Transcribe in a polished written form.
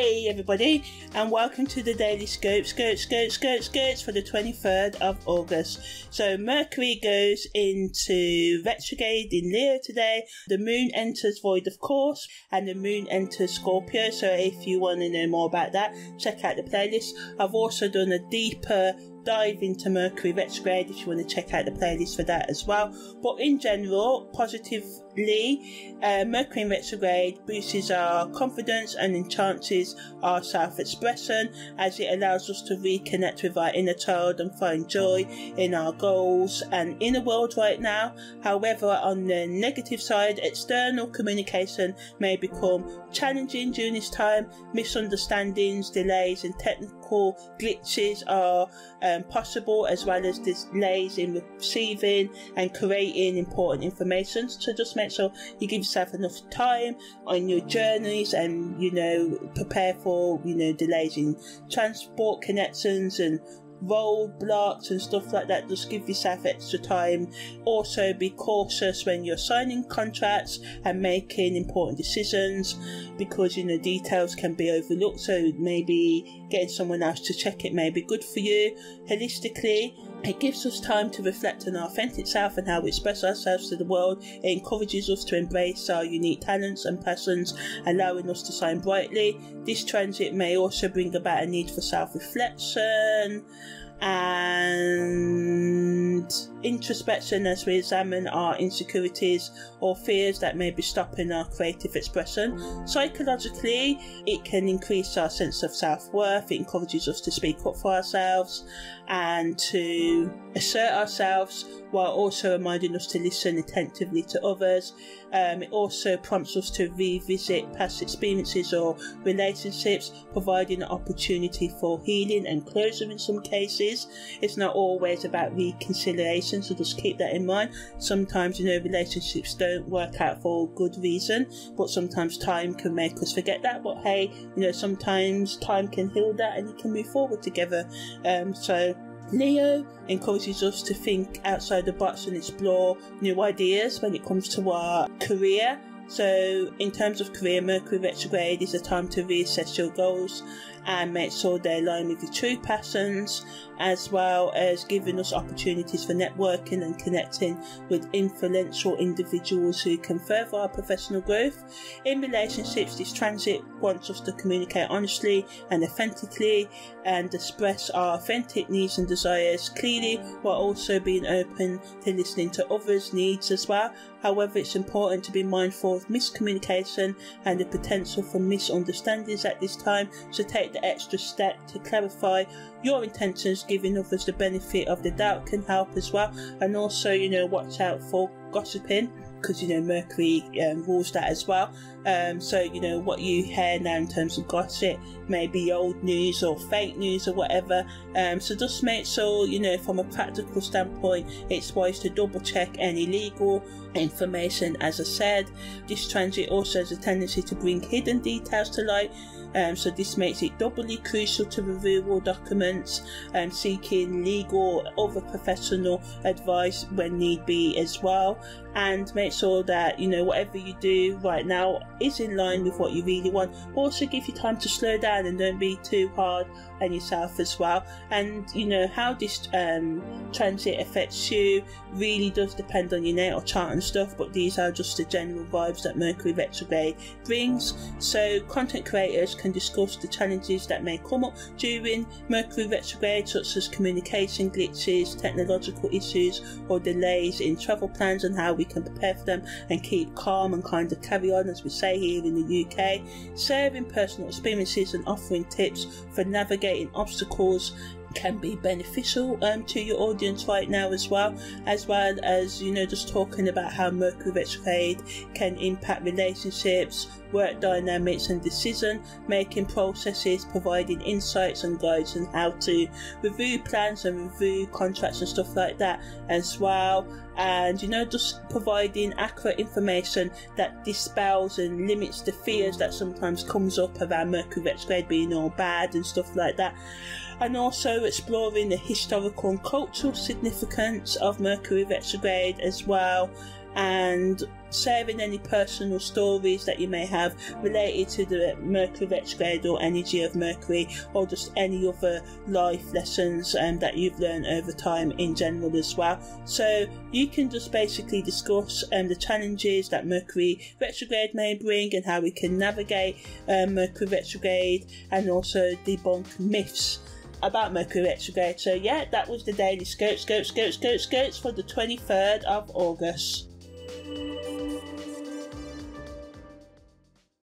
Hey everybody, and welcome to the Daily Skirts for the 23rd of August. So Mercury goes into retrograde in Leo today, the Moon enters Void of course, and the Moon enters Scorpio, so if you want to know more about that, check out the playlist. I've also done a deeper dive into Mercury retrograde if you want to check out the playlist for that as well. But in general, positively, Mercury in retrograde boosts our confidence and enhances our self-expression, as it allows us to reconnect with our inner child and find joy in our goals and inner world right now. However, on the negative side, external communication may become challenging during this time. Misunderstandings, delays and technical glitches are possible, as well as delays in receiving and creating important information. So just make sure you give yourself enough time on your journeys, and prepare for delays in transport connections and roadblocks and stuff like that. Just give yourself extra time. Also be cautious when you're signing contracts and making important decisions, because details can be overlooked, so maybe getting someone else to check it may be good for you. Holistically, it gives us time to reflect on our authentic self and how we express ourselves to the world. It encourages us to embrace our unique talents and passions, allowing us to shine brightly. This transit may also bring about a need for self-reflection and introspection, as we examine our insecurities or fears that may be stopping our creative expression. Psychologically, it can increase our sense of self-worth. It encourages us to speak up for ourselves and to assert ourselves, while also reminding us to listen attentively to others. It also prompts us to revisit past experiences or relationships, providing an opportunity for healing and closure in some cases. It's not always about reconciliation, so just keep that in mind. Sometimes, relationships don't work out for good reason, but sometimes time can make us forget that. But hey, sometimes time can heal that and you can move forward together. So Leo encourages us to think outside the box and explore new ideas when it comes to our career. So in terms of career, Mercury retrograde is a time to reassess your goals and make sure they align with your true passions, as well as giving us opportunities for networking and connecting with influential individuals who can further our professional growth. In relationships, this transit wants us to communicate honestly and authentically and express our authentic needs and desires clearly, while also being open to listening to others' needs as well. However, it's important to be mindful of miscommunication and the potential for misunderstandings at this time, so take the extra step to clarify your intentions. Giving others the benefit of the doubt can help as well, and also watch out for gossiping, because Mercury rules that as well. So what you hear now in terms of gossip may be old news or fake news or whatever, so just make sure from a practical standpoint it's wise to double check any legal information. As I said, this transit also has a tendency to bring hidden details to light, so this makes it doubly crucial to review all documents, seeking legal or other professional advice when need be as well, and make sure that whatever you do right now is in line with what you really want. Also give you time to slow down and don't be too hard on yourself as well. And how this transit affects you really does depend on your natal chart and stuff, but these are just the general vibes that Mercury retrograde brings. So content creators can discuss the challenges that may come up during Mercury retrograde, such as communication glitches, technological issues or delays in travel plans, and how we can prepare for them and keep calm and kind of carry on, as we say here in the UK. Sharing personal experiences and offering tips for navigating obstacles can be beneficial to your audience right now as well, as just talking about how Mercury retrograde can impact relationships, work dynamics and decision making processes, providing insights and guides on how to review plans and review contracts and stuff like that as well, and just providing accurate information that dispels and limits the fears that sometimes comes up around Mercury retrograde being all bad and stuff like that. And also exploring the historical and cultural significance of Mercury retrograde as well, and sharing any personal stories that you may have related to the Mercury retrograde or energy of Mercury, or just any other life lessons that you've learned over time in general as well. So you can just basically discuss the challenges that Mercury retrograde may bring and how we can navigate Mercury retrograde, and also debunk myths about Mercury retrograde. So yeah, that was the Daily Scopes for the 23rd of August.